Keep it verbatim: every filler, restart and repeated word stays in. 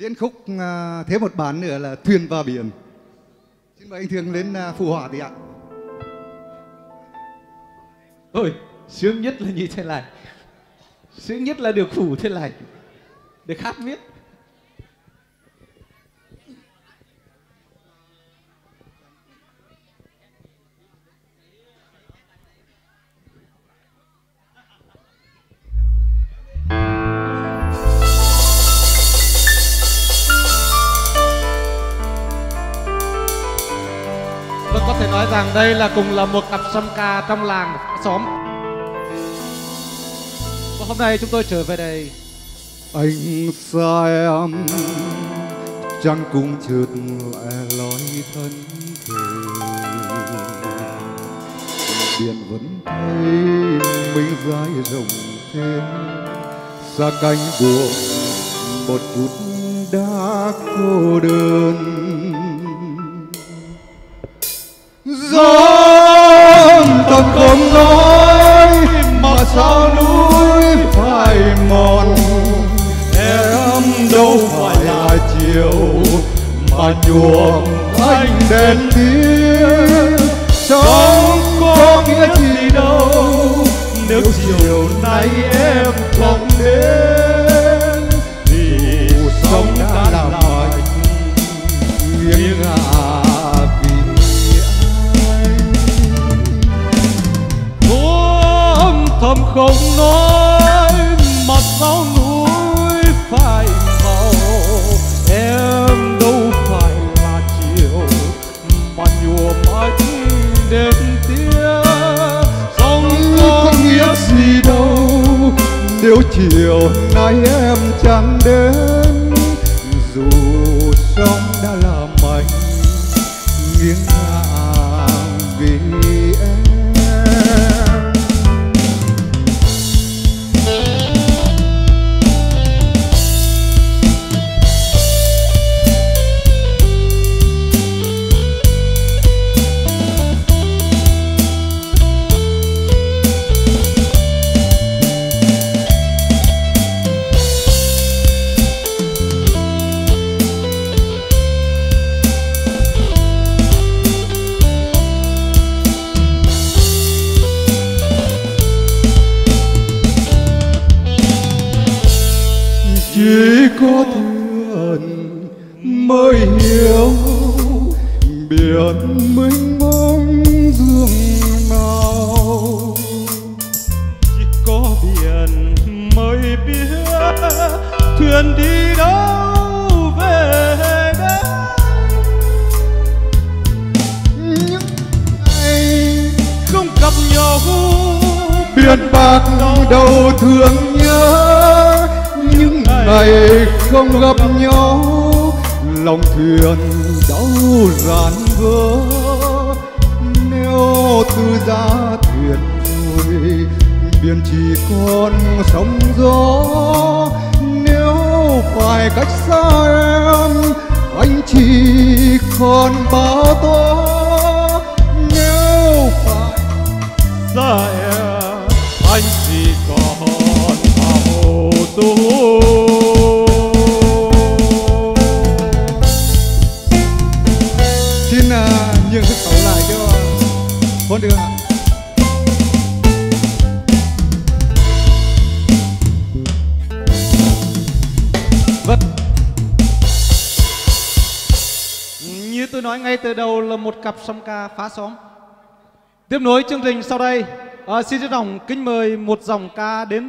Liên khúc thêm một bản nữa là Thuyền và Biển. Xin mời anh Thường lên phụ họa thì ạ. Ôi, sướng nhất là như thế này. Sướng nhất là được phủ thế này, được hát viết. Vâng, có thể nói rằng đây là cùng là một cặp song ca trong làng xóm. Và hôm nay chúng tôi trở về đây. Anh xa em, chẳng cũng chợt lại lối thân thể. Biển vẫn thấy mình dài rộng thêm, xa cánh buồn một chút đã cô đơn. Gió thật không nói mà sao núi phải mòn. Em đâu phải là chiều mà nhuộm anh đèn tiếng. Sống có nghĩa gì đâu nếu chiều nay em không đến, thì sống đã làm anh nghiêng ngả. Thầm không nói mà sao núi phải màu. Em đâu phải là chiều mà nhuộm anh đêm tía. Sông có nghĩa gì đâu nếu chiều nay em chẳng đến, dù sông đã làm anh nghiêng ngả vì em. Chỉ có thuyền mới hiểu biển mênh mông dường nào. Chỉ có biển mới biết thuyền đi đâu về đây. Những ngày không gặp nhau, biển bạc đầu thương nhớ. Những ngày không gặp nhau, lòng thuyền đau rạn vỡ. Nếu từ ra thuyền rồi, biển chỉ còn sóng gió. Nếu phải cách xa em, anh chỉ còn bão tố. Nếu phải xa em, anh chỉ còn bão tố. Nhưng sẽ tấu lại cho con đường ạ. Vâng, như tôi nói ngay từ đầu là một cặp song ca phá xóm. Tiếp nối chương trình sau đây, à, xin trân trọng kính mời một dòng ca đến